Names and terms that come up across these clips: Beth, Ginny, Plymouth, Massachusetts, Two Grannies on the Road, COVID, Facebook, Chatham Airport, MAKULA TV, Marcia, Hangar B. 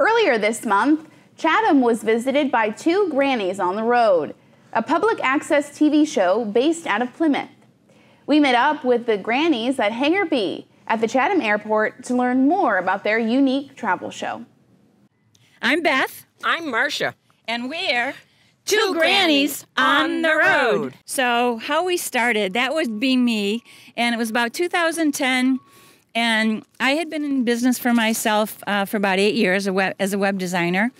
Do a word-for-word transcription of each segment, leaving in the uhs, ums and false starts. Earlier this month, Chatham was visited by Two Grannies on the Road, a public access T V show based out of Plymouth. We met up with the grannies at Hangar B at the Chatham Airport to learn more about their unique travel show. I'm Beth. I'm Marcia. And we're Two, Two Grannies, Grannies on the Road. So how we started, that would be me, and it was about two thousand ten, and I had been in business for myself uh, for about eight years a web, as a web designer.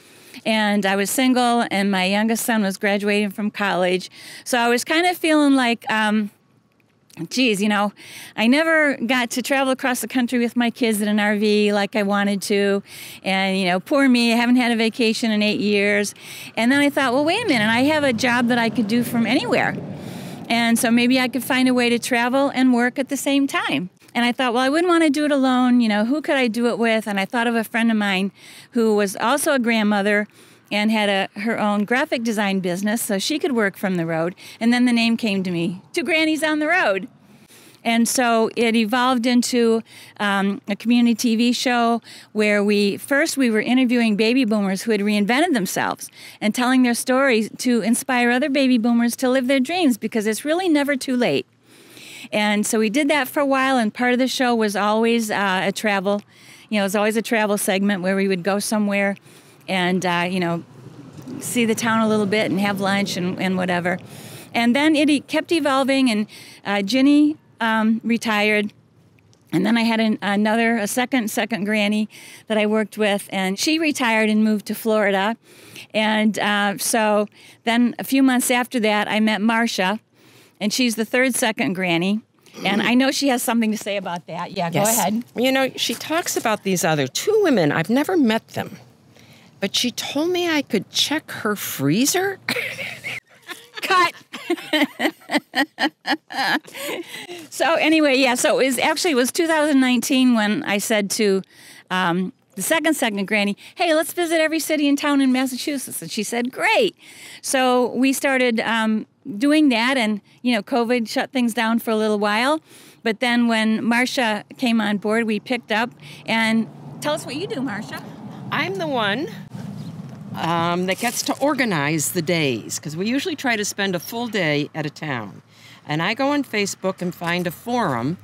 And I was single, and my youngest son was graduating from college. So I was kind of feeling like, um, geez, you know, I never got to travel across the country with my kids in an R V like I wanted to. And, you know, poor me, I haven't had a vacation in eight years. And then I thought, well, wait a minute, I have a job that I could do from anywhere. And so maybe I could find a way to travel and work at the same time. And I thought, well, I wouldn't want to do it alone. You know, who could I do it with? And I thought of a friend of mine who was also a grandmother and had a, her own graphic design business, so she could work from the road. And then the name came to me, Two Grannies on the Road. And so it evolved into um, a community T V show where we, first we were interviewing baby boomers who had reinvented themselves and telling their stories to inspire other baby boomers to live their dreams, because it's really never too late. And so we did that for a while, and part of the show was always uh, a travel, you know, it was always a travel segment where we would go somewhere and, uh, you know, see the town a little bit and have lunch and, and whatever. And then it kept evolving, and uh, Ginny um, retired, and then I had an, another, a second, second granny that I worked with, and she retired and moved to Florida. And uh, so then a few months after that, I met Marcia. And she's the third second granny. And I know she has something to say about that. Yeah, yes. Go ahead. You know, she talks about these other two women. I've never met them. But she told me I could check her freezer. Cut. So anyway, yeah, so it was actually it was two thousand nineteen when I said to um, the second second granny, hey, let's visit every city and town in Massachusetts. And she said, great. So we started um, doing that, and, you know, COVID shut things down for a little while. But then when Marcia came on board, we picked up. And tell us what you do, Marcia. I'm the one um, that gets to organize the days, because we usually try to spend a full day at a town. And I go on Facebook and find a forum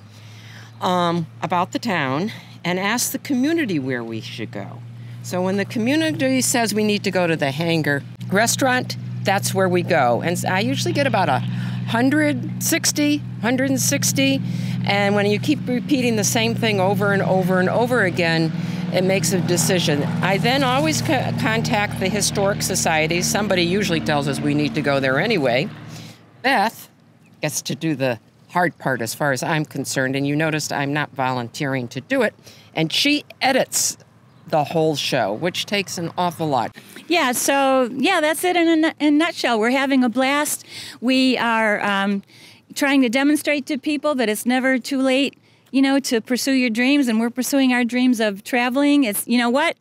um, about the town and ask the community where we should go. So when the community says we need to go to the Hangar restaurant, that's where we go. And I usually get about a hundred sixty, a hundred sixty. And when you keep repeating the same thing over and over and over again, it makes a decision. I then always co contact the historic society. Somebody usually tells us we need to go there anyway. Beth gets to do the hard part as far as I'm concerned. And you noticed I'm not volunteering to do it. And she edits the whole show, which takes an awful lot. Yeah, so, yeah, that's it in a, in a nutshell. We're having a blast. We are um, trying to demonstrate to people that it's never too late, you know, to pursue your dreams, and we're pursuing our dreams of traveling. It's, you know what?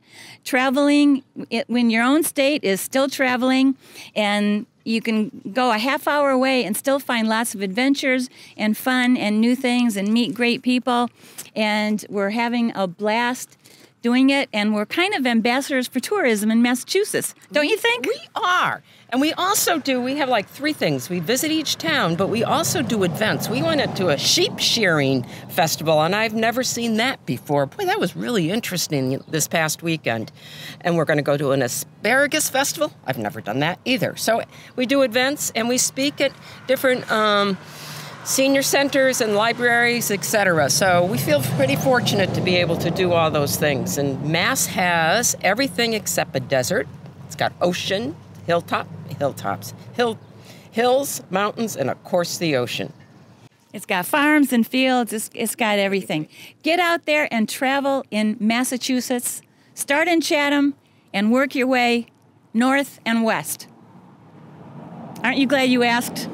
Traveling it, when your own state is still traveling, and you can go a half hour away and still find lots of adventures and fun and new things and meet great people, and we're having a blast doing it, and we're kind of ambassadors for tourism in Massachusetts, don't you think? We are. And we also do, we have like three things. We visit each town, but we also do events. We went to a sheep shearing festival, and I've never seen that before. Boy, that was really interesting this past weekend. And we're going to go to an asparagus festival. I've never done that either. So we do events, and we speak at different um, senior centers and libraries, et cetera. So we feel pretty fortunate to be able to do all those things. And Mass has everything except a desert. It's got ocean, hilltop, hilltops, hill, hills, mountains, and of course the ocean. It's got farms and fields. It's, it's got everything. Get out there and travel in Massachusetts. Start in Chatham and work your way north and west. Aren't you glad you asked?